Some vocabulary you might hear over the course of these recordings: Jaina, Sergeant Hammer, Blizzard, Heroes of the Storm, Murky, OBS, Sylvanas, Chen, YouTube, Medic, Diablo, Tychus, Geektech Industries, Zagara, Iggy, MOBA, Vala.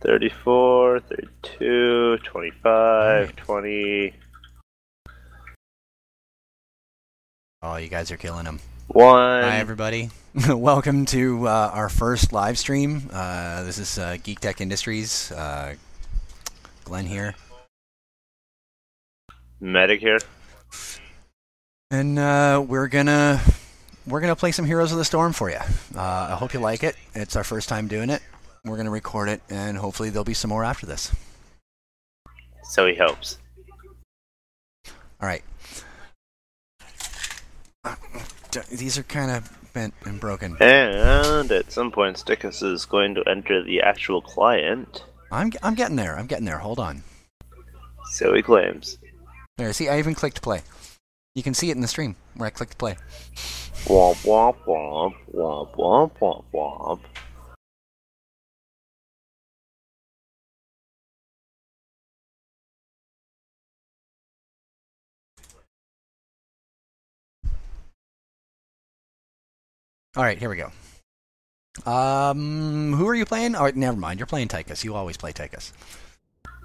34, 32, 25, 20. Oh, you guys are killing him. One. Hi, everybody. Welcome to our first live stream. This is Geek Tech Industries. Glenn here. Medic here. And we're gonna play some Heroes of the Storm for you. I hope you like it. It's our first time doing it. We're gonna record it, and hopefully there'll be some more after this. So he hopes. All right. These are kind of bent and broken. And at some point, Tychus is going to enter the actual client. I'm getting there. I'm getting there. Hold on. So he claims. There. See, I even clicked play. You can see it in the stream where I clicked play. Womp womp womp womp womp womp womp. All right, here we go. Who are you playing? Oh, never mind. You're playing Tychus. You always play Tychus.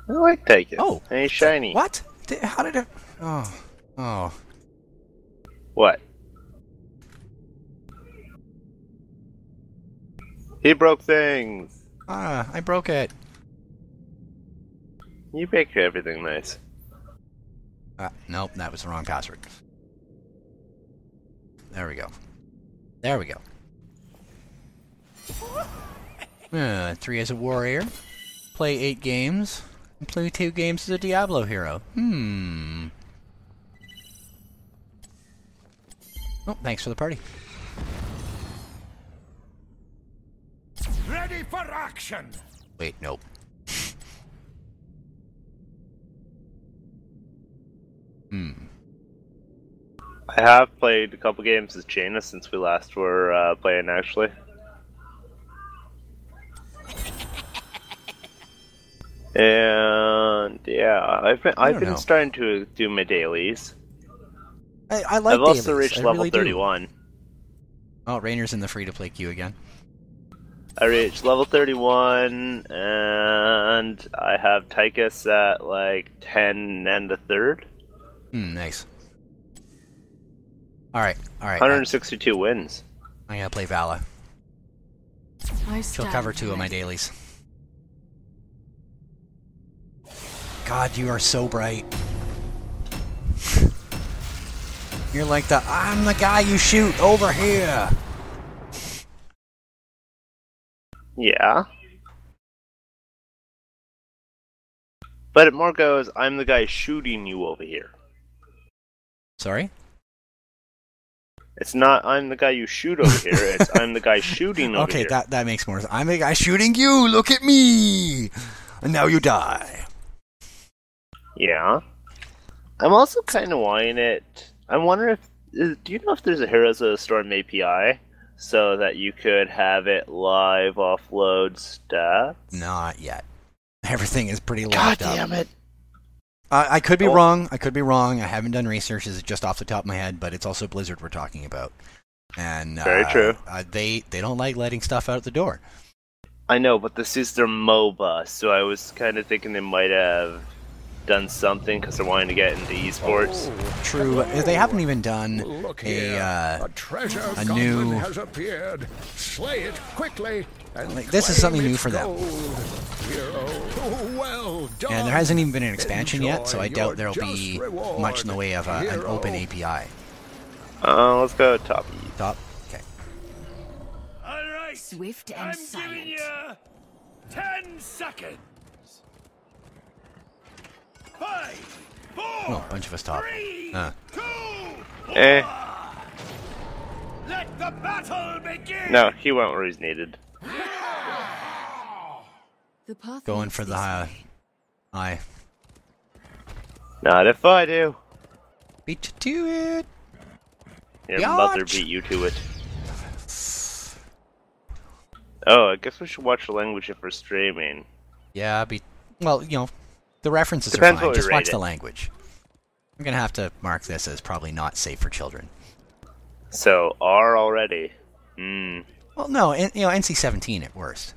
I like Tychus. Oh, hey, shiny. What? How did it? Oh, oh. What? He broke things. Ah, I broke it. You picked everything nice. Nope, that was the wrong password. There we go. There we go. 3 as a warrior, play 8 games, and play 2 games as a Diablo hero. Hmm. Oh, thanks for the party. Ready for action. Wait, nope. Hmm. I have played a couple games as Jaina since we last were playing, actually. And yeah, I've been starting to do my dailies. I like. I've also dailies. Reached level really 31. Do. Oh, Rainer's in the free-to-play queue again. I reached level 31, and I have Tychus at like 10 and 1/3. Hmm, nice. Alright, alright. 162 wins. I gotta play Vala. She'll cover 2 of my dailies. God, you are so bright. You're like the, I'm the guy you shoot over here! Yeah. But it more goes, I'm the guy shooting you over here. Sorry? It's not, I'm the guy you shoot over here, it's I'm the guy shooting over here. Okay, that makes more sense. I'm the guy shooting you, look at me! And now you die. Yeah. I'm also kind of wanting it. I wonder if, do you know if there's a Heroes of the Storm API? So that you could have it live offload stats? Not yet. Everything is pretty locked up. God damn it! I could be wrong. I could be wrong. I haven't done research. This is just off the top of my head, but it's also Blizzard we're talking about, and very true. They don't like letting stuff out the door. I know, but this is their MOBA, so I was kind of thinking they might have done something because they're wanting to get into esports. Oh, true. Hello. They haven't even done a treasure new. Has appeared. Slay it quickly. Like, this is something new for them. Well done. And there hasn't even been an expansion yet, so I doubt there'll be much in the way of an open API. Let's go top. Top. Okay. All right. Swift and silent. Giving you 10 seconds. 5, 4. Oh, a bunch of us top. 3, 2, 1. Let the battle begin. No, he went where he's needed. The path going for the high. Not if I do. Beat you to it. Your mother beat you to it. Oh, I guess we should watch the language if we're streaming. Yeah, well, you know, the references are fine. Just watch the language. I'm gonna have to mark this as probably not safe for children. So R already. Hmm. Well, no, you know, NC-17 at worst.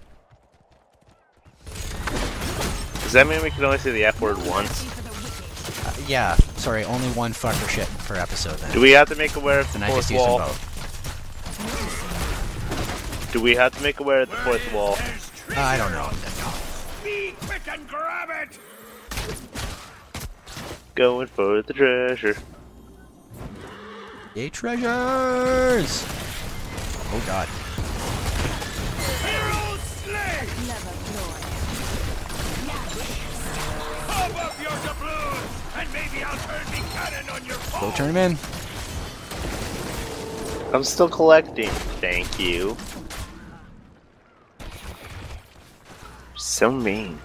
that mean we can only say the F word once? Yeah, sorry, only one fucker shit per episode then. Do we have to make aware of the fourth wall? Do we have to make aware of the fourth wall? I don't know. Be quick and grab it! Going for the treasure. Yay, treasures! Oh god. Heroes slay! Never glory. Pop up your doubloons, and maybe I'll turn the cannon on your phone! Go turn him in. I'm still collecting. Thank you. So mean.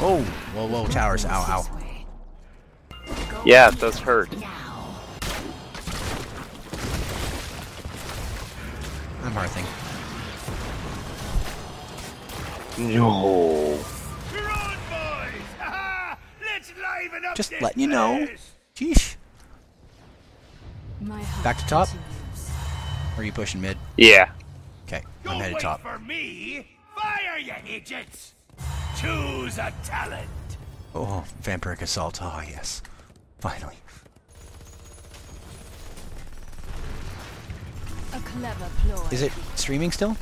Oh, whoa, whoa, towers, ow, ow. Yeah, those hurt. I'm hearthing. No. Just letting you know. Jeez. Back to top? Or are you pushing mid? Yeah. Okay, I'm headed top. Fire, you idiots! Choose a talent! Oh, vampiric assault. Oh, yes. Finally. A clever ploy. Is it streaming still?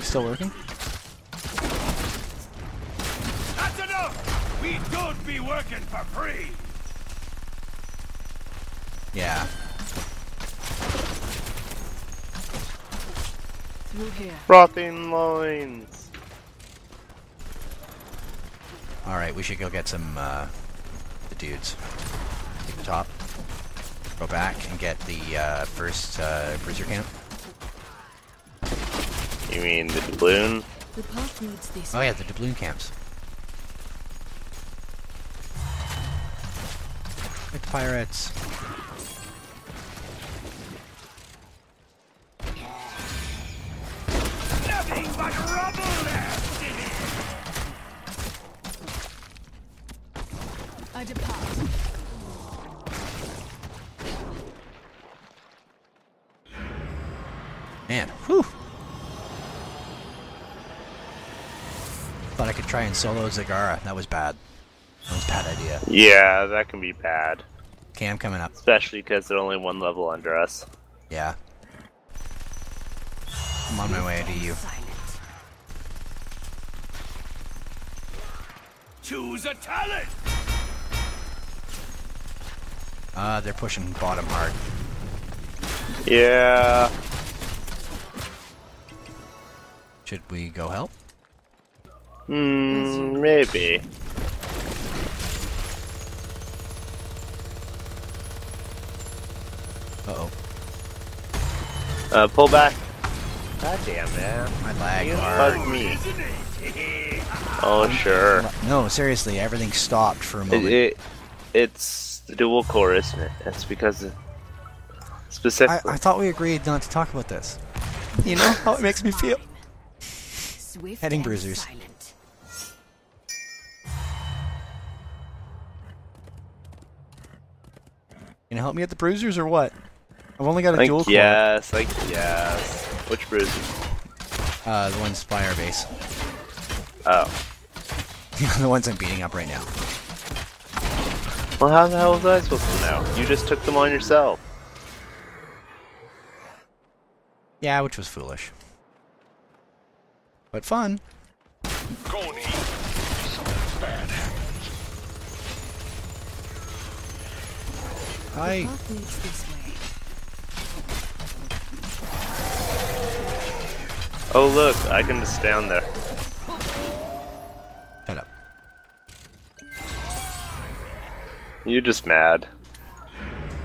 Still working? That's enough! We don't be working for free! Yeah. Rotting loins. All right, we should go get some the dudes. Take the top. Go back and get the first bruiser cannon. You mean the doubloon? Oh yeah, the doubloon camps. With pirates. Man, whew! Thought I could try and solo Zagara. That was bad. That was a bad idea. Yeah, that can be bad. Okay, I'm coming up. Especially because they're only one level under us. Yeah. I'm on my way to you. Choose a talent! They're pushing bottom hard. Yeah. Should we go help? Hmm, maybe. Uh-oh. Pull back. God damn it. My lag. You fucked me. Oh, sure. No, seriously, everything stopped for a moment. It's the dual core, isn't it? That's because of specifically. I thought we agreed not to talk about this. You know how it makes me feel? Heading bruisers. Silent. Can you help me at the bruisers or what? I've only got a dual core. Yes, like yes. Which bruisers? The ones by our base. Oh. The ones I'm beating up right now. Well, how the hell was I supposed to know? You just took them on yourself. Yeah, which was foolish. But fun. Hi. Oh look, I can just stand there. Shut up. You're just mad.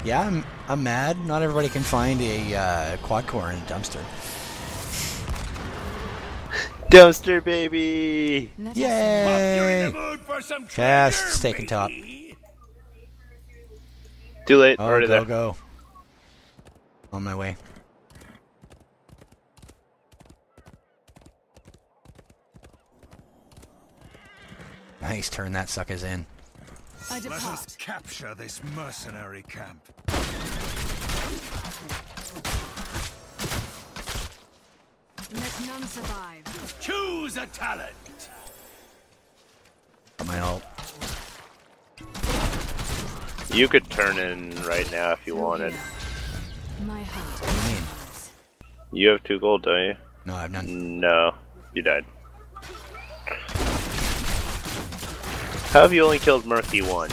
Yeah, I'm mad. Not everybody can find a quad core in a dumpster. Dumpster baby! Yay! Cast, taking top. Too late. Oh, already go, there. Go. On my way. Nice, turn that suckers in. Let us capture this mercenary camp. Let none survive. Choose a talent. my ult. You could turn in right now if you wanted. What do you mean? You have 2 gold, don't you? No, I have none. No, you died. How have you only killed Murky 1?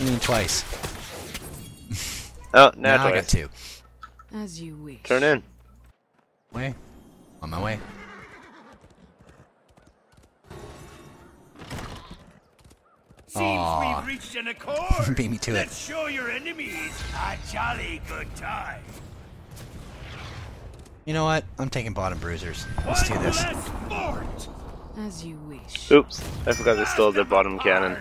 You mean twice. Oh, now twice. I got 2. As you wish. Turn in. Way. On my way. Seems we've reached an accord. Beat me to it. Let's show your enemies a jolly good time. You know what? I'm taking bottom bruisers. Let's do this. As you wish. Oops, I forgot they still have their bottom cannon.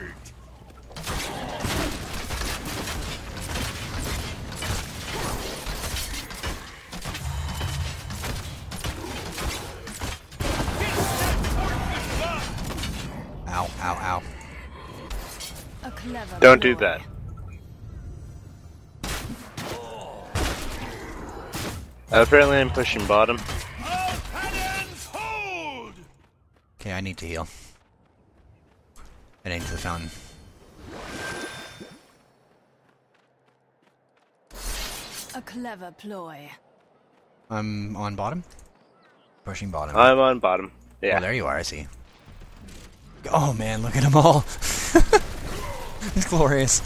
Ow, ow, ow. Don't do that. Apparently I'm pushing bottom. Okay, I need to heal. Heading to the fountain. A clever ploy. I'm on bottom? Pushing bottom. I'm on bottom. Yeah. Oh, there you are, I see. Oh man, look at them all! It's glorious.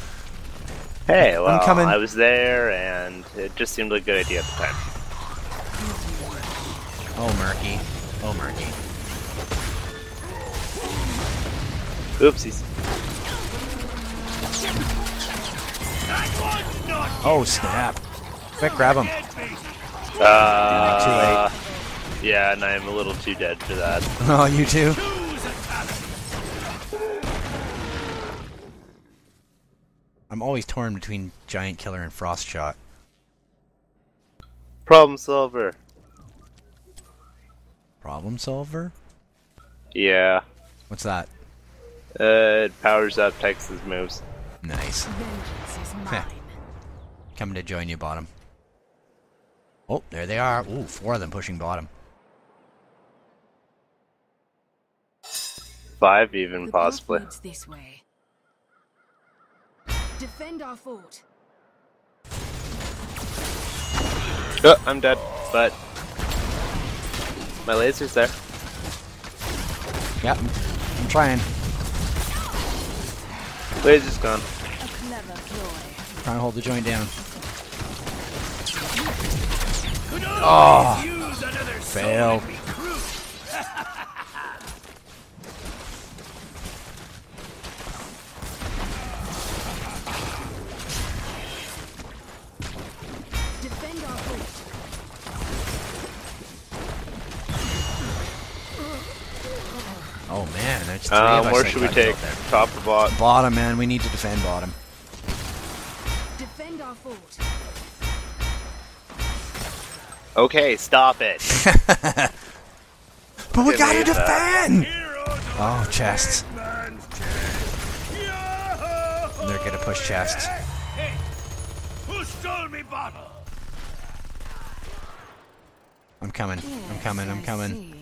Hey, well, I'm coming. I was there, and it just seemed like a good idea at the time. Oh, Murky. Oh, Murky. Oopsies. Oh, snap. Quick, grab him. Too late. Yeah, and I'm a little too dead for that. Oh, you too? I'm always torn between Giant Killer and Frost Shot. Problem solver. Problem solver? Yeah. What's that? It powers up Tychus' moves. Nice. Coming to join you, bottom. Oh, there they are. Ooh, 4 of them pushing bottom. 5 even, possibly. This way. Defend our fort. Oh, I'm dead, but my laser's there. Yeah, I'm trying. Laser's gone. Trying to hold the joint down. Oh, failed. Oh man, there's 3 of us. Where should we take? Top or bottom? Bottom, man. We need to defend bottom. Defend our fort. Okay, stop it. But we gotta defend! Oh, chests. They're gonna push chests. Hey, who stole me bottle? I'm coming. I'm coming. I'm coming.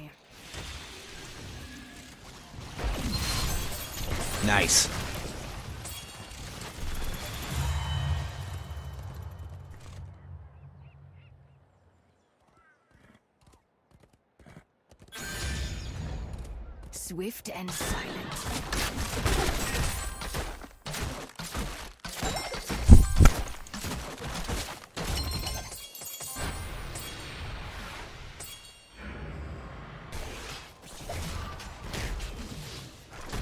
Nice. Swift and silent.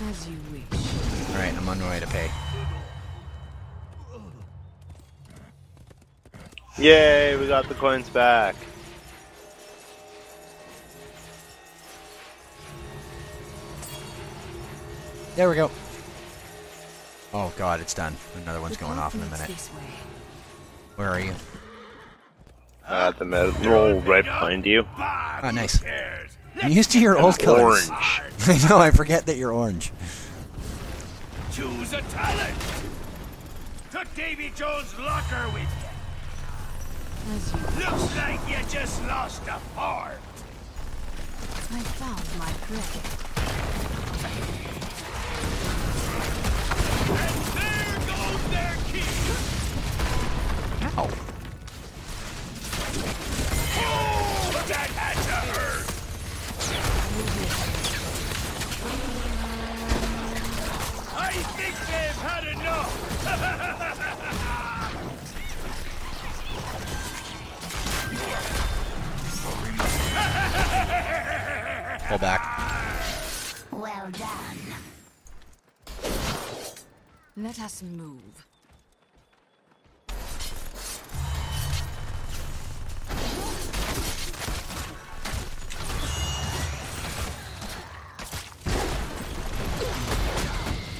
As you wish. Alright, I'm on my way to pay. Yay, we got the coins back. There we go. Oh god, it's done. Another one's going off in a minute. Where are you? At the middle, right behind you. Oh, nice. I'm used to your old colors. Orange. No, I forget that you're orange. Choose a talent. Took Davy Jones' locker with you. Looks like you just lost a fart. I found my prey. Let us move.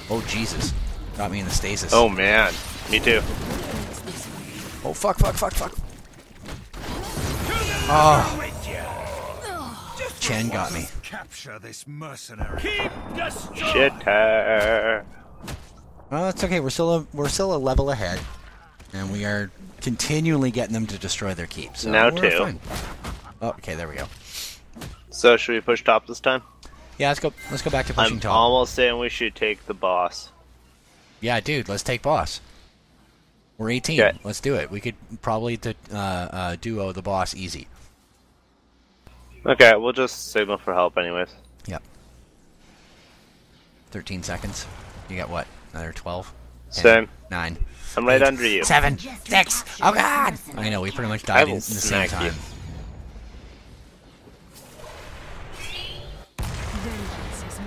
Oh Jesus. Got me in the stasis. Oh man. Me too. Oh fuck, fuck, fuck, fuck. Oh. Chen got me. Capture this mercenary. Keep destroying. Shit her. Well, it's okay. We're still a level ahead, and we are continually getting them to destroy their keep. So now we're fine. Oh, okay, there we go. So should we push top this time? Yeah, let's go. Let's go back to pushing top. I'm almost saying we should take the boss. Yeah, dude, let's take boss. We're 18. Okay. Let's do it. We could probably duo the boss easy. Okay, we'll just signal for help anyways. Yep. 13 seconds. You got what? Another 12. 10, same. 9. I'm right under you. 7. 6. Oh god! I know, we pretty much died in the same time. Vengeance is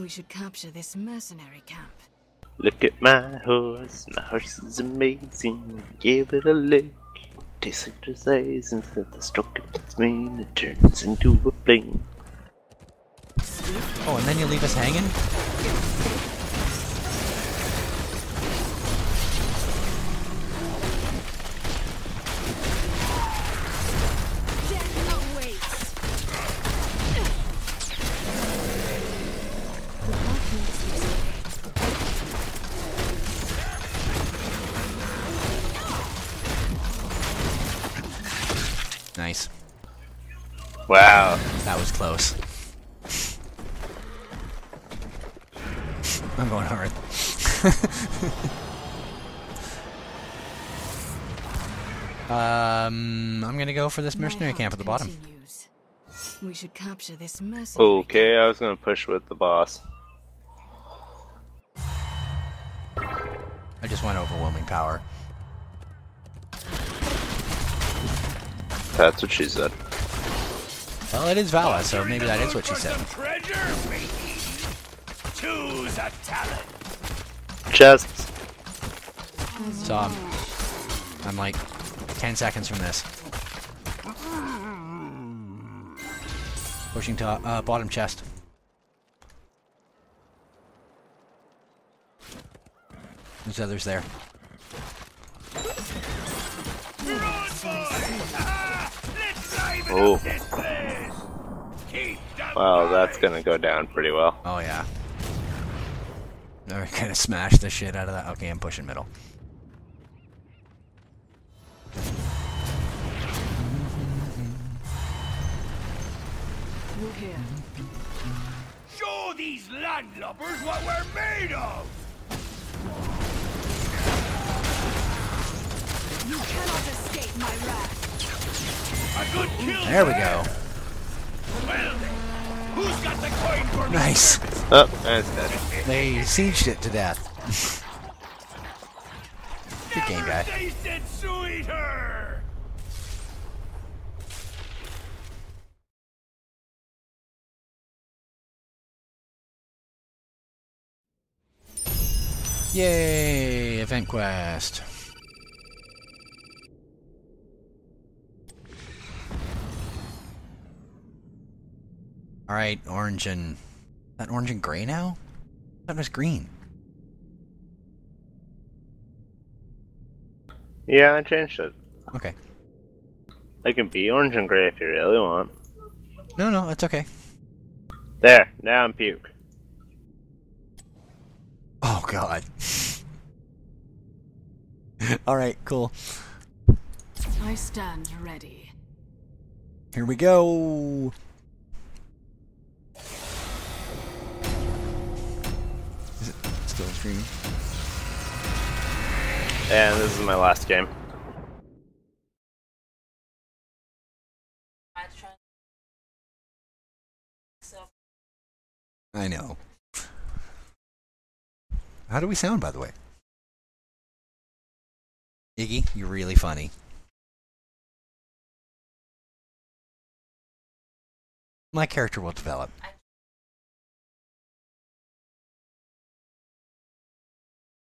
mine. We should capture this mercenary camp. Look at my horse is amazing. Give it a lick. Tastes like the size instead of the stroke it puts me and it turns into a bling. Oh, and then you leave us hanging? Nice. Wow. That was close. I'm going hard. I'm gonna go for this mercenary camp at the bottom. We should capture this mercenary. Okay, I was gonna push with the boss. I just want overwhelming power. That's what she said. Well, it is Vala, so maybe that is what she said. Choose a talent. Chests. So I'm like 10 seconds from this. Pushing to bottom chest. There's others there. Oh. Wow, that's gonna go down pretty well. Oh yeah. They're gonna smash the shit out of that. Okay, I'm pushing middle. We're here. Show these landlubbers what we're made of! You cannot escape my wrath. There we go. Who's got the coin for me? Nice. Oh, that's dead. They sieged it to death. Good game, guy. Yay! Event quest. Alright, orange and... Is that orange and gray now? That was green. Yeah, I changed it. Okay. They can be orange and gray if you really want. No, no, it's okay. There, now I'm puke. Oh god. Alright, cool. I stand ready. Here we go. Is it still streaming? And this is my last game. I know. How do we sound, by the way? Iggy, you're really funny. My character will develop.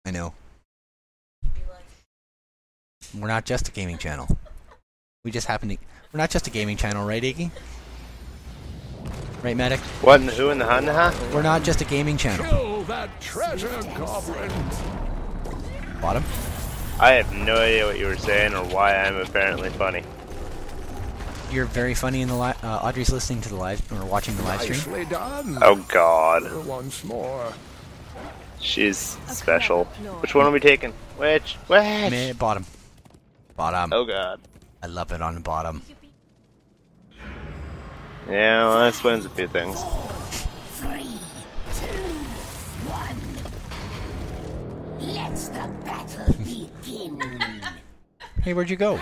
I know. We're not just a gaming channel. We just happen to... We're not just a gaming channel, right, Iggy? Right, Medic? What and who and the hun, huh? We're not just a gaming channel. Kill that treasure goblin! Bottom? I have no idea what you were saying or why I'm apparently funny. You're very funny in the live... Audrey's listening to the live... or watching the live stream. Done. Oh, God. Once more. She's special. Which one are we taking? Which? Which? Bottom. Bottom. Oh, God. I love it on the bottom. Yeah, well, that explains a few things. 4, 3, 2, 1. Let the battle begin. Hey, where'd you go?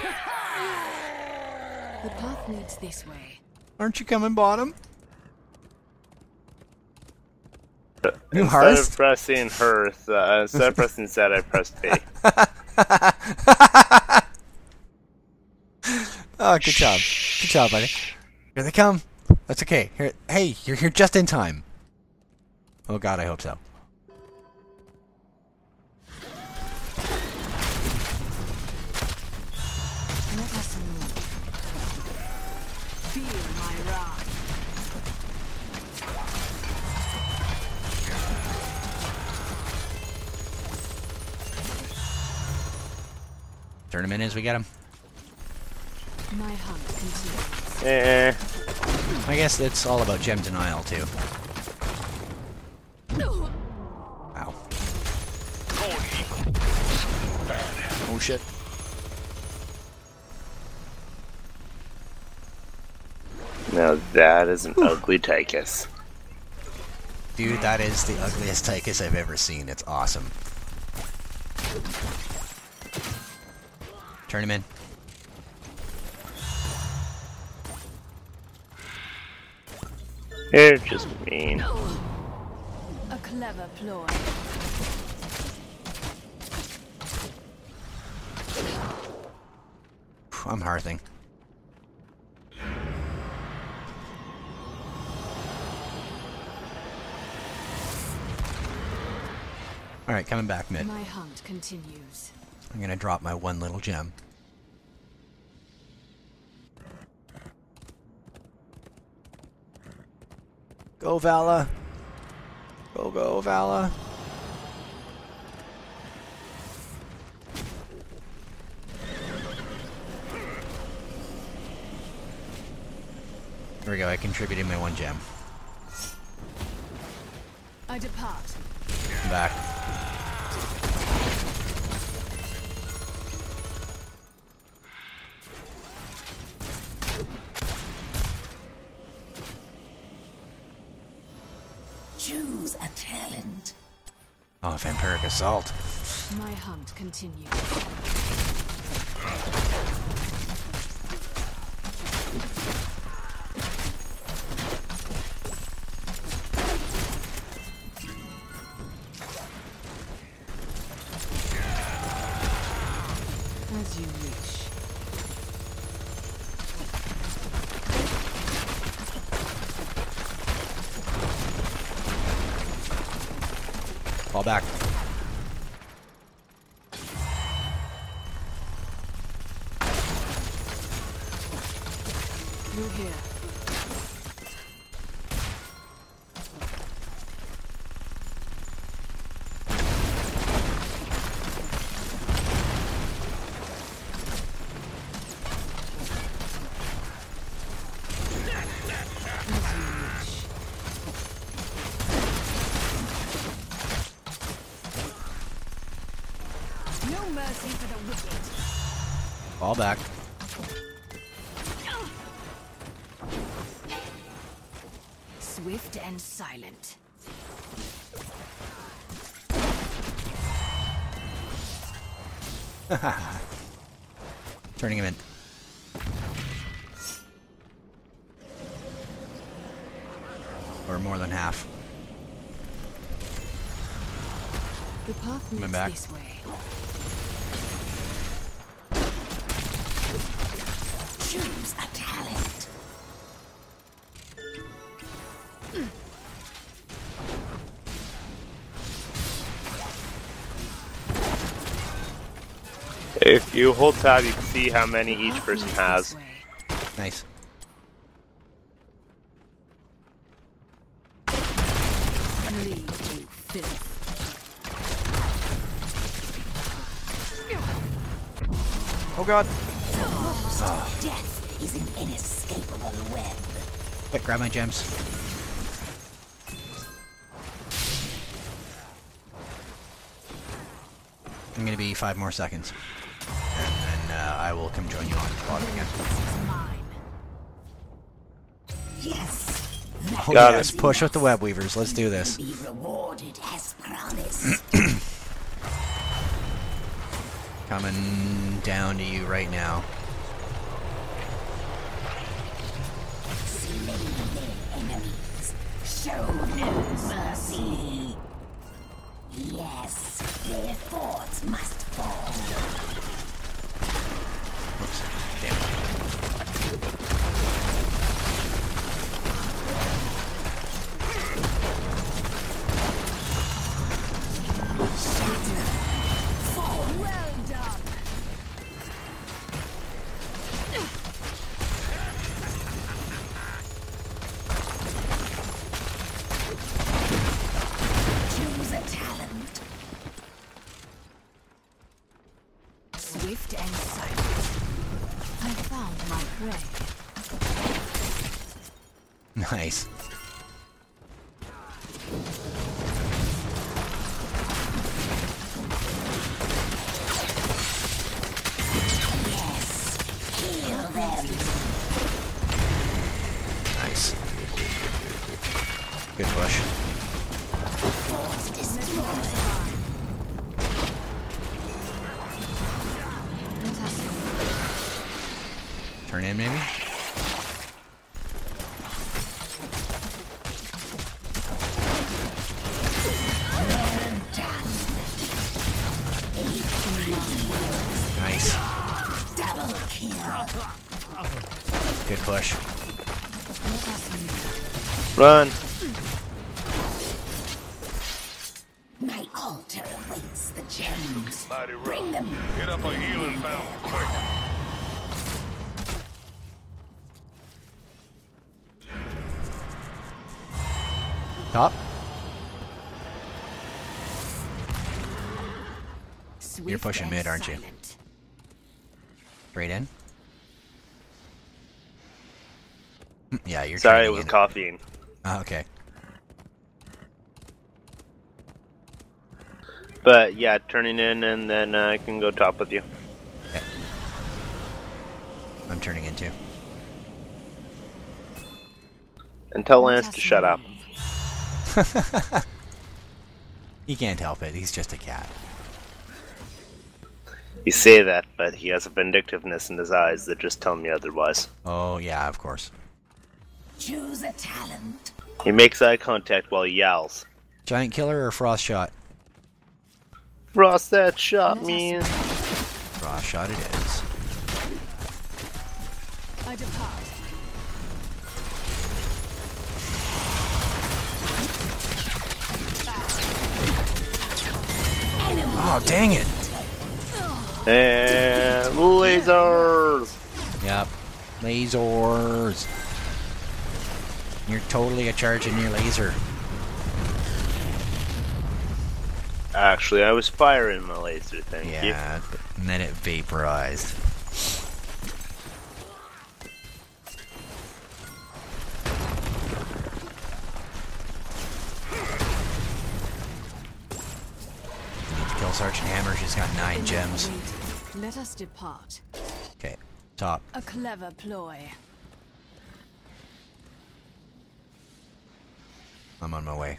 The path leads this way. Aren't you coming, bottom? You instead of pressing hearth, instead of pressing Z, I pressed B. Oh, good job. Good job, buddy. Here they come. That's okay. Here, hey, you're here just in time. Oh God, I hope so. Feel my wrath. Turn him in as we get him. My hunt continues. Eh. I guess it's all about gem denial too. No. Ow. Oh shit. Now that is an ugly Tychus. Dude, that is the ugliest Tychus I've ever seen. It's awesome. Turn him in. They're just mean. A clever ploy. I'm hearthing. All right, coming back mid. My hunt continues. I'm gonna drop my one little gem. Go, Vala! Go, go, Vala! There we go, I contributed my one gem. I depart. I'm back. Choose a talent. Oh, vampiric assault. My hunt continues. As you wish. Fall back. You're here. All back. Swift and silent. Turning him in. Or more than half. The path leads this way. Choose a talent. If you hold tab, you can see how many each person has. Nice. Oh god! Death is an inescapable web. Quick, grab my gems. I'm gonna be 5 more seconds, and then I will come join you on the bottom again. Yes. Oh, got yes. Push with the web weavers. Let's do this. Be rewarded as promised. Coming down to you right now. Slay their enemies. Show no mercy. Yes, their forts must fall. Oops, damn it. Shatter. Fall well done. Nice. Yes. Heal them. Nice. Good push. Turn in, maybe? Good push. Run. My altar awaits the gems. Bring them. Get up a healing bound quick. Top. You're pushing mid, aren't you? Straight in. Yeah, you're sorry, it was caffeine. Oh, okay. But yeah, turning in and then I can go top with you. Okay. I'm turning in too. And tell Lance to shut up. He can't help it, he's just a cat. You say that, but he has a vindictiveness in his eyes that just tell me otherwise. Oh yeah, of course. Choose a talent. He makes eye contact while he yells. Giant killer or frost shot? Frost that shot, man. Frost shot it is. I depart. Oh dang it! And lasers. Yep, lasers. You're totally a charge in your laser. Actually, I was firing my laser, thank you. Yeah, and then it vaporized. I need to kill Sergeant Hammer, she's got 9 gems. Let us depart. Okay, top. A clever ploy. I'm on my way.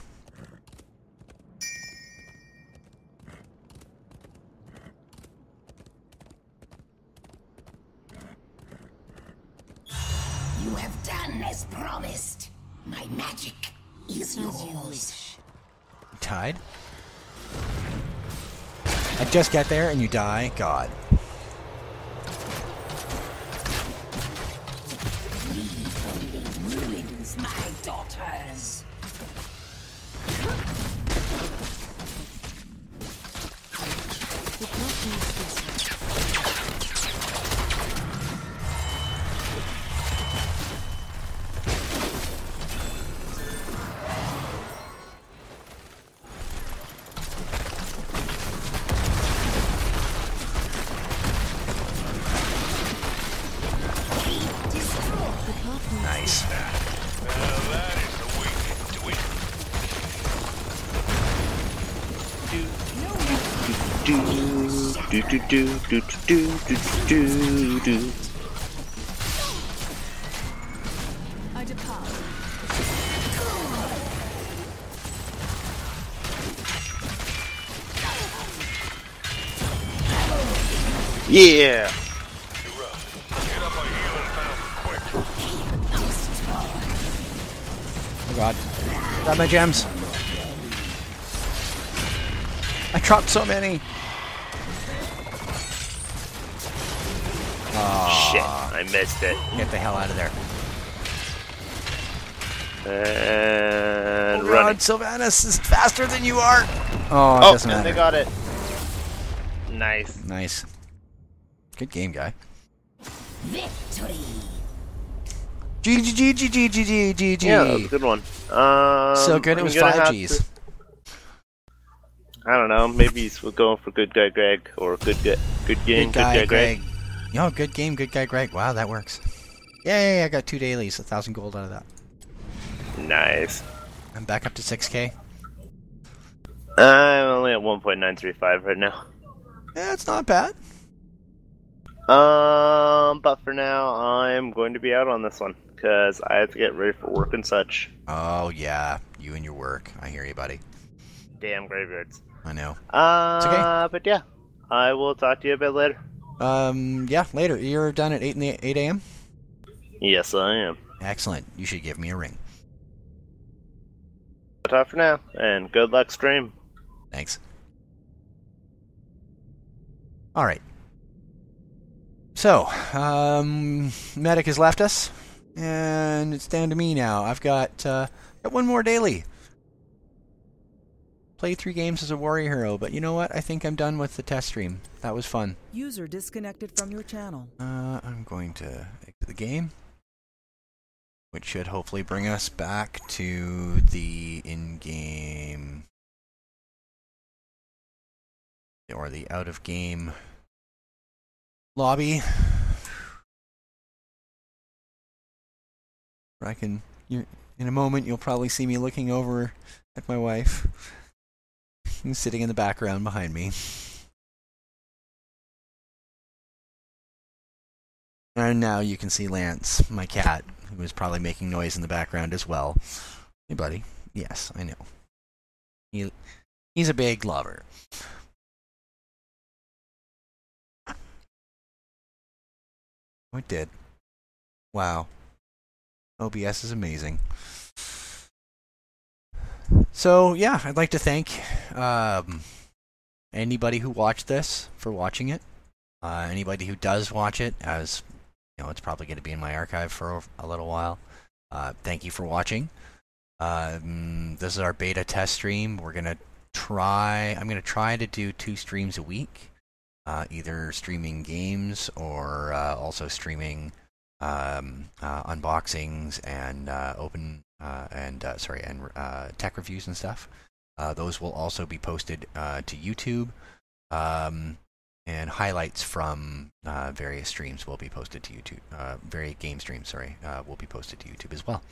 You have done as promised. My magic is yours. You died? I just got there and you die? God. Do. I depart. Yeah. Oh God! Grab my gems. I dropped so many. Shit, I missed it. Get the hell out of there. And run. Sylvanas is faster than you are. Oh, it doesn't matter. They got it. Nice. Nice. Good game, guy. Victory. GG. Yeah, that was a good one. So good it was 5 Gs. I don't know. Maybe we'll go for good guy Greg or good guy Greg. Yo, good game, good guy Greg. Wow, that works. Yay, I got 2 dailies, 1,000 gold out of that. Nice. I'm back up to 6K. I'm only at 1.935 right now. Yeah, it's not bad. But for now, I'm going to be out on this one, because I have to get ready for work and such. Oh, yeah. You and your work. I hear you, buddy. Damn graveyards. I know. It's okay. But yeah, I will talk to you a bit later. Yeah, later. You're done at 8 a.m.? Yes, I am. Excellent. You should give me a ring. That's it for now, and good luck, stream. Thanks. Alright. So, Medic has left us, and it's down to me now. I've got one more daily. Played 3 games as a warrior hero, but you know what? I think I'm done with the test stream. That was fun. User disconnected from your channel. I'm going to exit the game, which should hopefully bring us back to the in-game or the out-of-game lobby. I can. In a moment, you'll probably see me looking over at my wife. He's sitting in the background behind me. And now you can see Lance, my cat, who is probably making noise in the background as well. Hey, buddy. Yes, I know. He's a big lover. Oh, it did. Wow. OBS is amazing. So, yeah, I'd like to thank anybody who watched this for watching it. Anybody who does watch it, as you know, it's probably going to be in my archive for a little while. Thank you for watching. This is our beta test stream. We're going to try... I'm going to try to do 2 streams a week, either streaming games or also streaming unboxings and tech reviews and stuff. Those will also be posted to YouTube, and highlights from various streams will be posted to YouTube. Various game streams, sorry, will be posted to YouTube as well.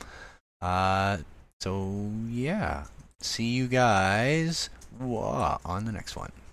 So yeah, see you guys on the next one.